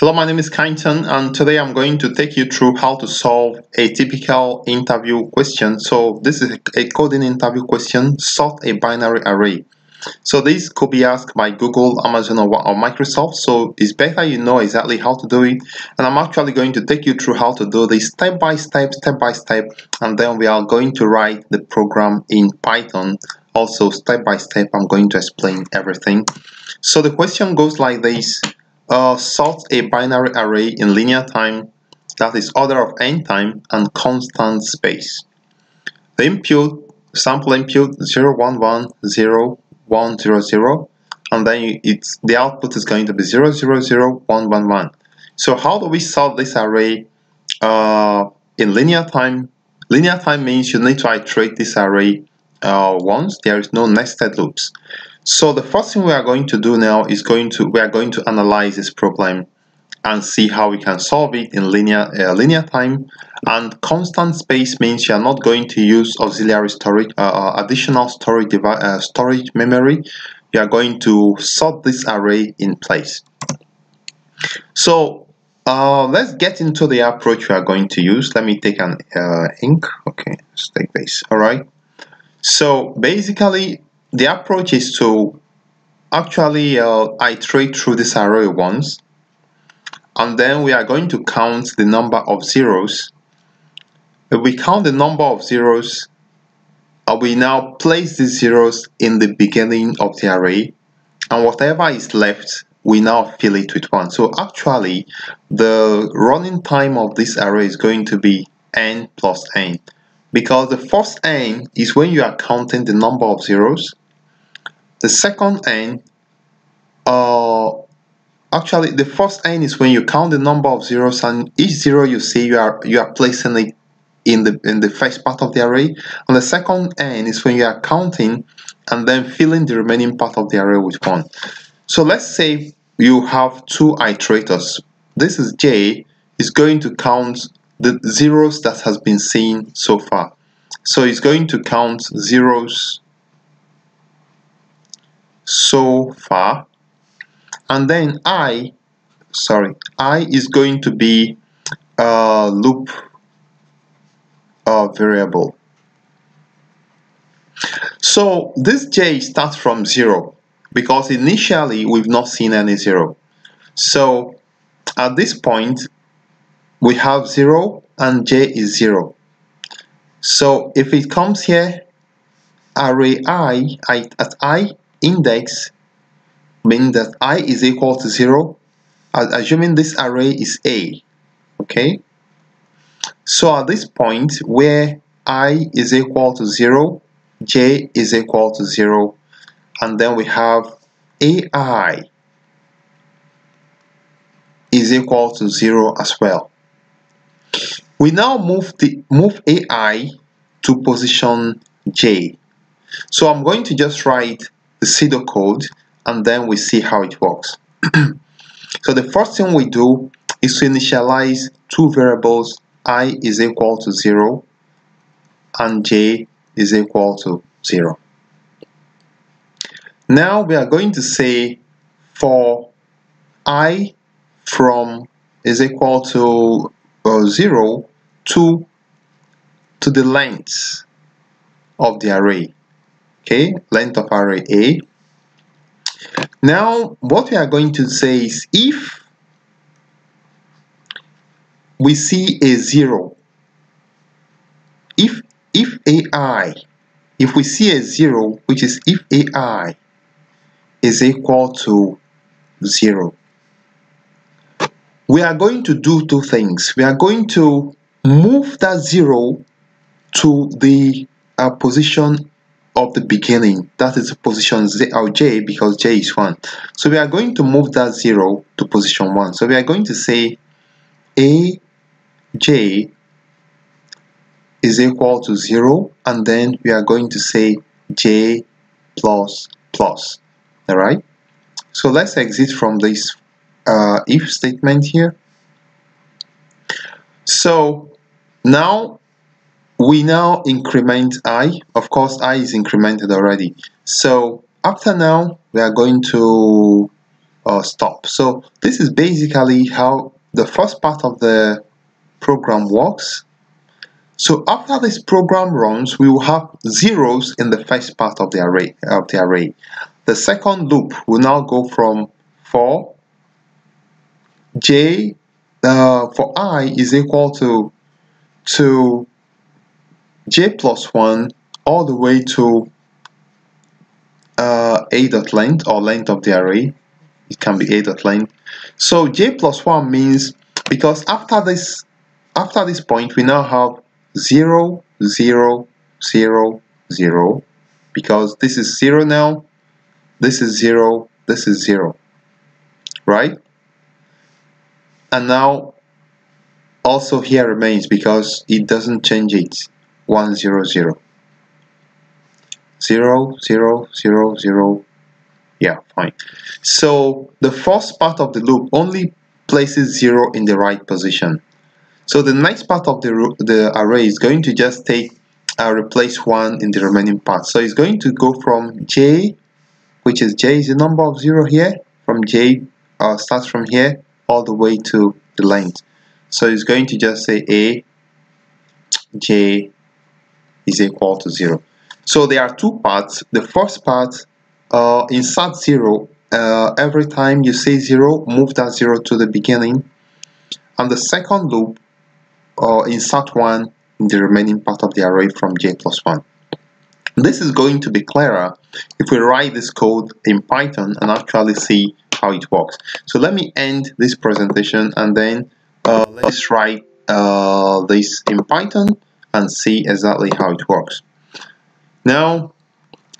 Hello, my name is Kainton, and today I'm going to take you through how to solve a typical interview question. So this is a coding interview question, sort a binary array. So this could be asked by Google, Amazon, or Microsoft, so it's better you know exactly how to do it. And I'm actually going to take you through how to do this step by step, and then we are going to write the program in Python. Also, step by step, I'm going to explain everything. So the question goes like this. Sort a binary array in linear time, that is order of n time, and constant space. The input, sample input 0, 1, 1, 0, 1, 0, 0, and then the output is going to be 0, 0, 0, 1, 1, 1. So how do we sort this array in linear time? Linear time means you need to iterate this array once. There is no nested loops. So the first thing we are going to do now is we are going to analyze this problem and see how we can solve it in linear time. And constant space means you are not going to use auxiliary storage, additional storage memory. We are going to sort this array in place. So let's get into the approach we are going to use. Let me take an ink. Okay, let's take this. All right. So basically, the approach is to actually iterate through this array once, and then we are going to count the number of zeros. If we count the number of zeros, we now place the zeros in the beginning of the array, and whatever is left, we now fill it with 1. So actually, the running time of this array is going to be n plus n, because the first n is when you are counting the number of zeros. The second n, the first n is when you count the number of zeros, and each zero you see, you are placing it in the first part of the array. And the second n is when you are counting and then filling the remaining part of the array with 1. So let's say you have two iterators. This is J, is going to count the zeros that has been seen so far. So it's going to count zeros so far, and then I is going to be a loop variable. So this J starts from 0 because initially we've not seen any 0. So at this point we have 0 and J is 0. So if it comes here, array I index, meaning that I is equal to 0, assuming this array is A, okay? So at this point where I is equal to 0, J is equal to 0, and then we have AI is equal to 0 as well. We now move AI to position J. So I'm going to just write the pseudo code, and then we see how it works. So the first thing we do is to initialize two variables, I is equal to 0 and J is equal to 0. Now we are going to say for I from is equal to 0 to the length of the array, okay, length of array A. Now what we are going to say is if we see a 0, if we see a 0, which is if AI is equal to 0, we are going to do two things. We are going to move that 0 to the position of the beginning, that is position J, because J is 1. So we are going to move that 0 to position 1. So we are going to say AJ is equal to 0, and then we are going to say J plus plus. All right? So let's exit from this if statement here. So now we now increment I. Of course, I is incremented already. So after now, we are going to stop. So this is basically how the first part of the program works. So after this program runs, we will have zeros in the first part of the array. The second loop will now go from for j for I is equal to j plus 1 all the way to a.length or length of the array. It can be a.length. So j plus 1 means, because after this point we now have 0, 0, 0, 0, because this is 0 now, this is 0, this is 0, right? And now also here remains because it doesn't change it. 1, 0, 0. 0, 0, 0, 0. Yeah, fine. So the first part of the loop only places 0 in the right position. So the next part of the array is going to just take replace 1 in the remaining part. So it's going to go from j, which is j is the number of 0 here, from j starts from here all the way to the length. So it's going to just say a j is equal to 0. So there are two parts. The first part insert 0 every time you say 0, move that 0 to the beginning, and the second loop insert 1 in the remaining part of the array from j plus 1. This is going to be clearer if we write this code in Python and actually see how it works. So let me end this presentation and then let's write this in Python and see exactly how it works. Now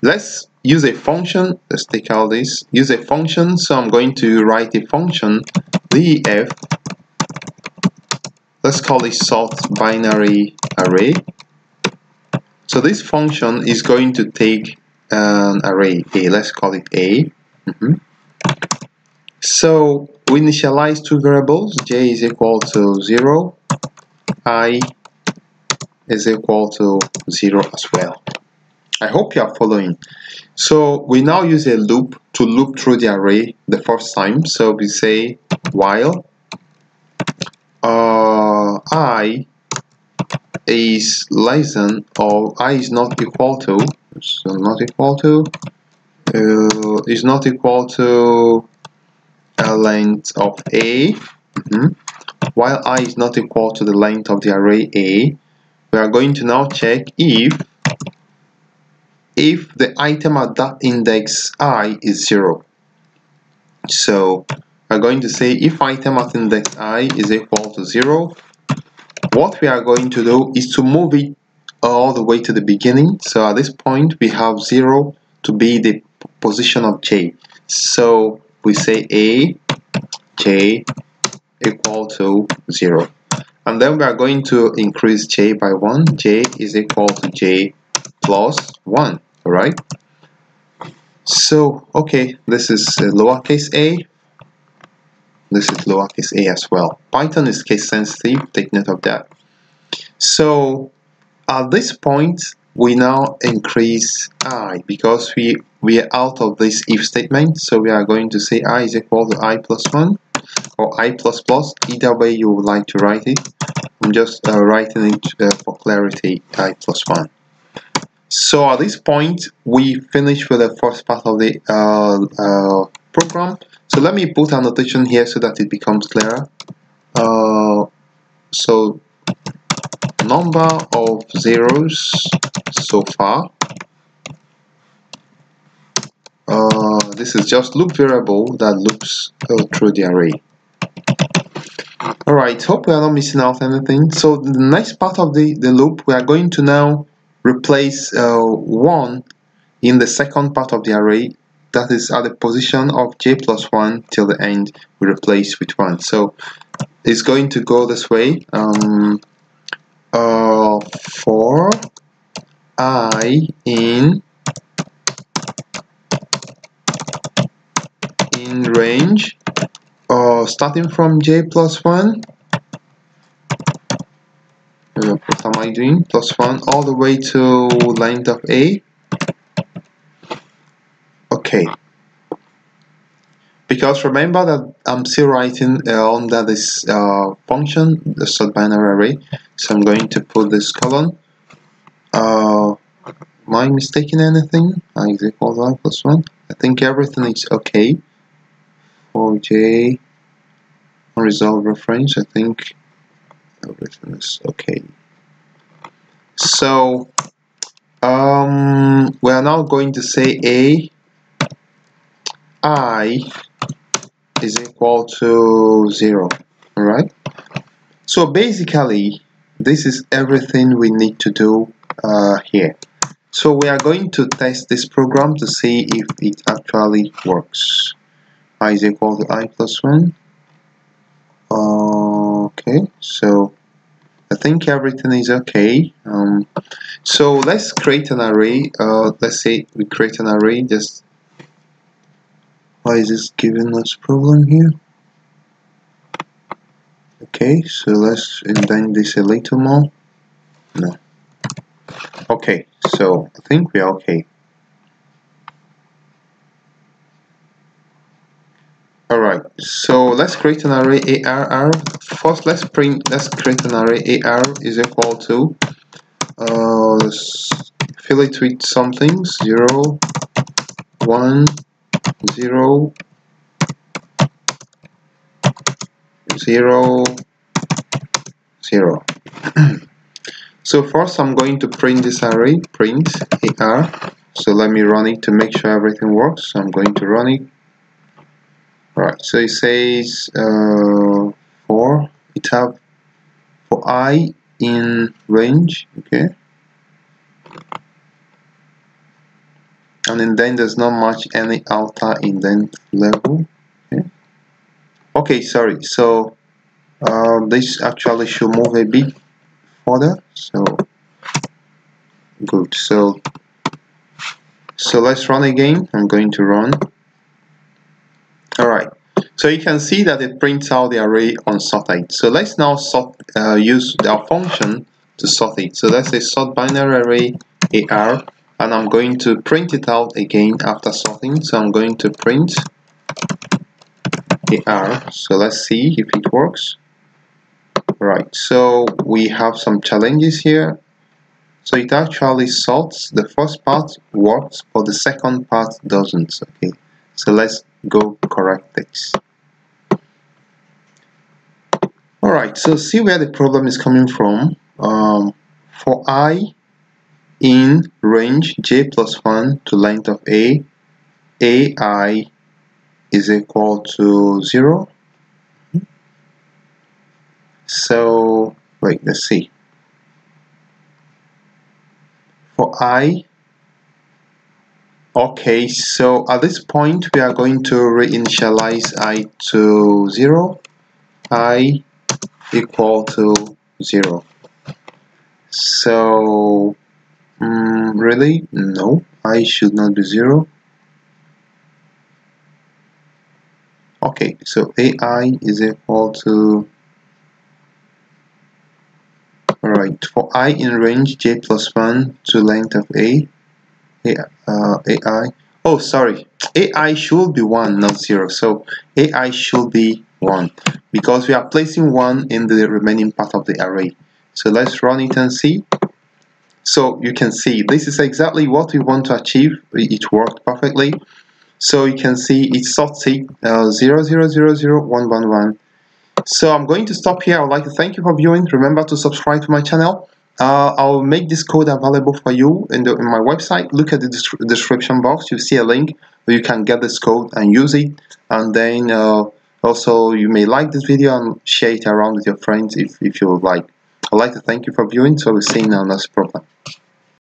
let's use a function. Let's take out this, use a function. So I'm going to write a function def. Let's call it sort binary array. So this function is going to take an array A. Let's call it A. So we initialize two variables. J is equal to 0. I is equal to 0 as well. I hope you are following. So we now use a loop to loop through the array the first time. So we say while I is less than or I is not equal to, so not equal to is not equal to a length of A, while I is not equal to the length of the array A, we are going to now check if the item at that index I is 0. So we're going to say if item at index I is equal to 0, what we are going to do is to move it all the way to the beginning. So at this point we have 0 to be the position of j. So we say a j equal to 0, and then we are going to increase j by 1. J is equal to j plus 1. All right, so okay, this is lowercase a, this is lowercase a as well. Python is case sensitive, take note of that. So at this point we now increase I, because we are out of this if statement. So we are going to say I is equal to I plus 1 or I plus plus, either way you would like to write it. I'm just writing it for clarity, I plus 1. So at this point we finish with the first part of the program. So let me put annotation here so that it becomes clearer. So number of zeros so far. This is just loop variable that loops through the array. Alright, hope we are not missing out anything. So the next part of the loop, we are going to now replace 1 in the second part of the array, that is at the position of j plus 1 till the end, we replace with 1. So it's going to go this way. For I in range starting from j plus 1, what am I doing, plus 1 all the way to length of a. Okay, because remember that I'm still writing under this function, the sort binary array. So I'm going to put this colon. Am I mistaking anything? Is equal to I plus 1. I think everything is okay. For j unresolved reference, I think everything is okay. So we are now going to say a I is equal to 0. All right. So basically, this is everything we need to do here. So we are going to test this program to see if it actually works. I is equal to I plus 1. Okay. So I think everything is okay. So let's create an array. Let's say we create an array. Just why is this giving us problem here? Okay, so let's indent this a little more. No. Okay, so I think we are okay. All right. So let's create an array arr. First, let's create an array arr is equal to fill it with something 0, 1, 0, 0, 0. So first, I'm going to print this array. Print arr. So let me run it to make sure everything works. So I'm going to run it. Right, so it says for I in range, okay, and indent does not match any outer indent level, okay. Okay, sorry. So this actually should move a bit further. So good. So let's run again. I'm going to run. Alright, so you can see that it prints out the array unsorted. So let's now sort, use our function to sort it. So let's say sort binary array AR, and I'm going to print it out again after sorting. So I'm going to print AR. So let's see if it works. Right, so we have some challenges here. So it actually sorts. The first part works, but the second part doesn't. Okay, so let's go correct this. Alright, so see where the problem is coming from. For I in range j plus 1 to length of a I is equal to 0. So, wait, let's see. For I, okay, so at this point we are going to reinitialize I to 0, I equal to 0. So, really? No, I should not be 0. Okay, so AI is equal to, alright, for I in range j plus 1 to length of a, AI. Oh, sorry. AI should be 1, not 0. So AI should be 1 because we are placing 1 in the remaining part of the array. So let's run it and see. So you can see this is exactly what we want to achieve. It worked perfectly. So you can see it sorts it 0, 0, 0, 0, 1, 1, 1. So I'm going to stop here. I would like to thank you for viewing. Remember to subscribe to my channel. I'll make this code available for you in my website. Look at the description box. You see a link where you can get this code and use it. And then also you may like this video and share it around with your friends if you would like. I'd like to thank you for viewing. So we'll see you in our next program.